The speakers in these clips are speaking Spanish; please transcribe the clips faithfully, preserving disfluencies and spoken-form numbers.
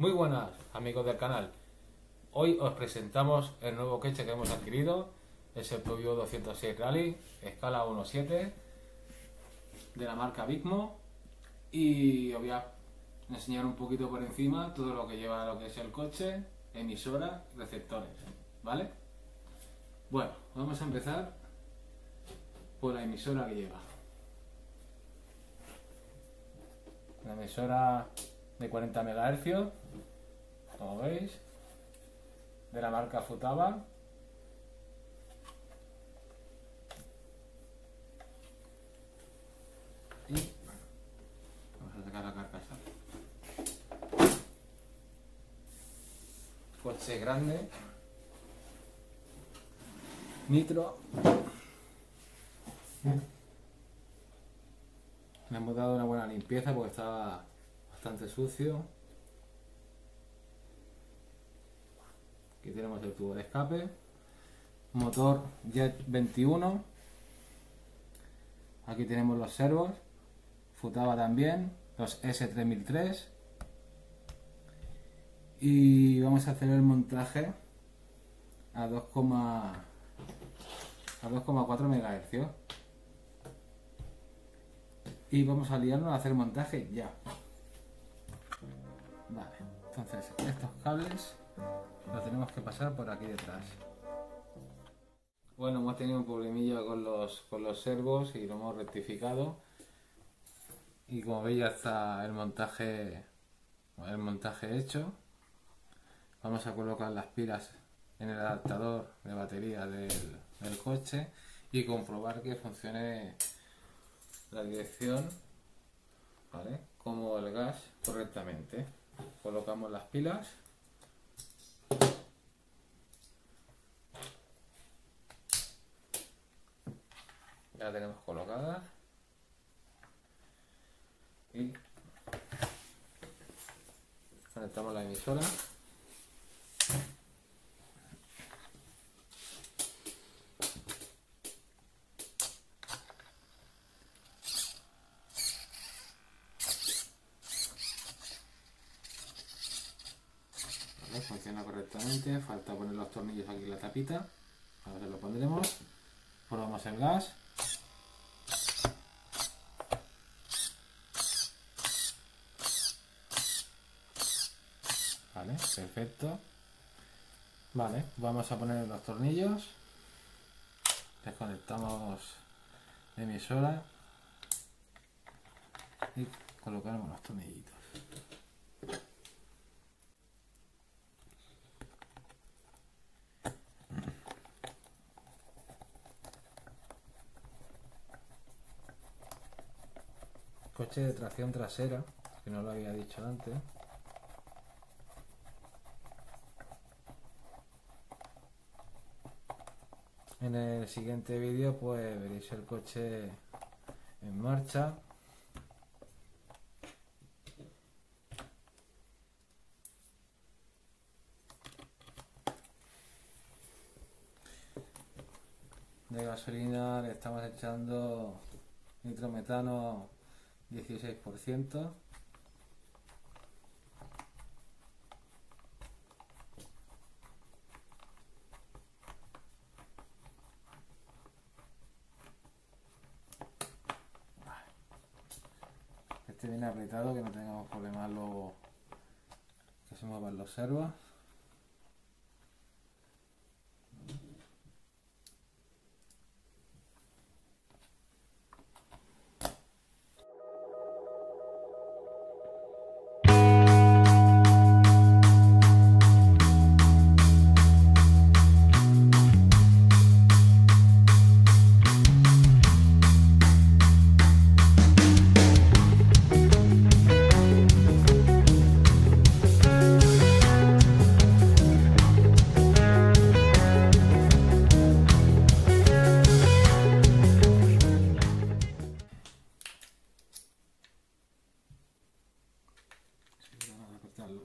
Muy buenas amigos del canal, hoy os presentamos el nuevo coche que hemos adquirido, es el Peugeot doscientos seis Rally, escala uno siete, de la marca BYCMO, y os voy a enseñar un poquito por encima todo lo que lleva lo que es el coche, emisora, receptores, ¿vale? Bueno, vamos a empezar por la emisora que lleva. La emisora de cuarenta megahercios, como veis, de la marca Futaba. Y vamos a sacar la carcasa. Coche grande, nitro. Le hemos dado una buena limpieza porque estaba bastante sucio. Aquí tenemos el tubo de escape, motor Jet veintiuno. Aquí tenemos los servos Futaba también, los S tres mil tres, y vamos a hacer el montaje a dos coma cuatro megahercios y vamos a liarnos a hacer montaje ya. Vale, entonces estos cables los tenemos que pasar por aquí detrás. Bueno, hemos tenido un problemilla con los, con los servos y lo hemos rectificado. Y como veis, ya está el montaje, el montaje hecho. Vamos a colocar las pilas en el adaptador de batería del, del coche y comprobar que funcione la dirección, ¿vale?, como el gas correctamente. Colocamos las pilas ya las tenemos colocadas y conectamos la emisora. Funciona correctamente, falta poner los tornillos aquí en la tapita, ahora lo pondremos. Probamos el gas, vale, perfecto. Vale, vamos a poner los tornillos, desconectamos la emisora y colocamos los tornillitos. Coche de tracción trasera, que no lo había dicho antes. En el siguiente vídeo pues veréis el coche en marcha. De gasolina le estamos echando nitrometano dieciséis por ciento. Este viene apretado, que no tengamos problemas luego que se muevan los servos.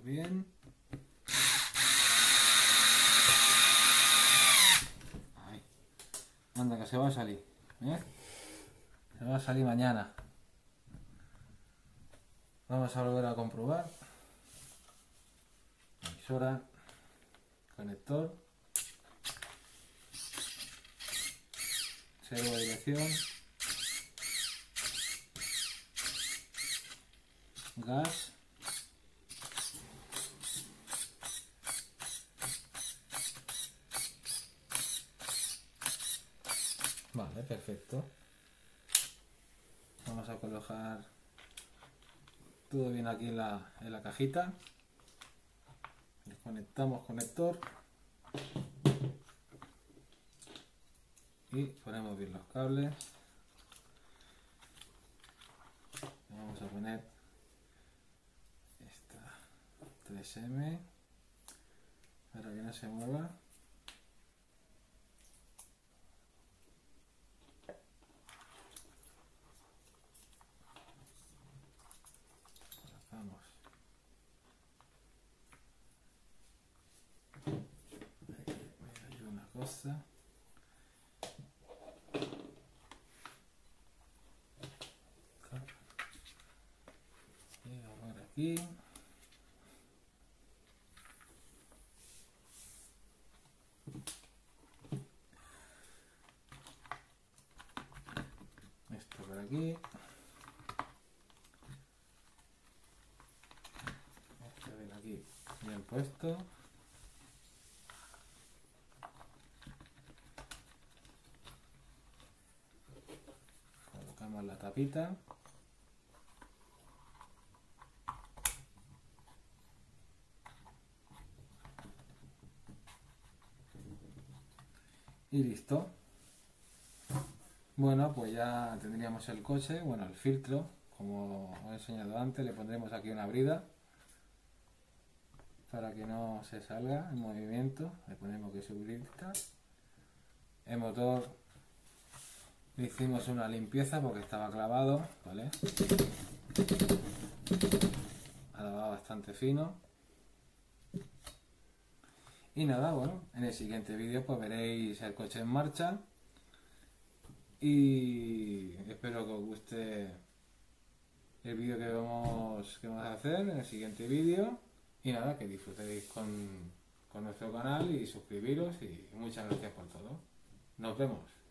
Bien, ahí. Anda, que se va a salir, ¿eh? Se va a salir mañana. Vamos a volver a comprobar. comisura, conector, servo de dirección, gas, vale, perfecto. Vamos a colocar todo bien aquí en la, en la cajita. Desconectamos conector y ponemos bien los cables. Vamos a poner esta tres eme para que no se mueva. Cosa. Y ahora aquí esto por aquí, esto bien aquí bien puesto. La tapita, y listo. Bueno, pues ya tendríamos el coche, bueno, el filtro, como os he enseñado antes. Le pondremos aquí una brida para que no se salga en movimiento. Le ponemos que su brida. El motor, le hicimos una limpieza porque estaba clavado, ¿vale? Ha lavado bastante fino. Y nada, bueno, en el siguiente vídeo pues veréis el coche en marcha. Y espero que os guste el vídeo que vamos, que vamos a hacer en el siguiente vídeo. Y nada, que disfrutéis con, con nuestro canal y suscribiros. Y muchas gracias por todo. Nos vemos.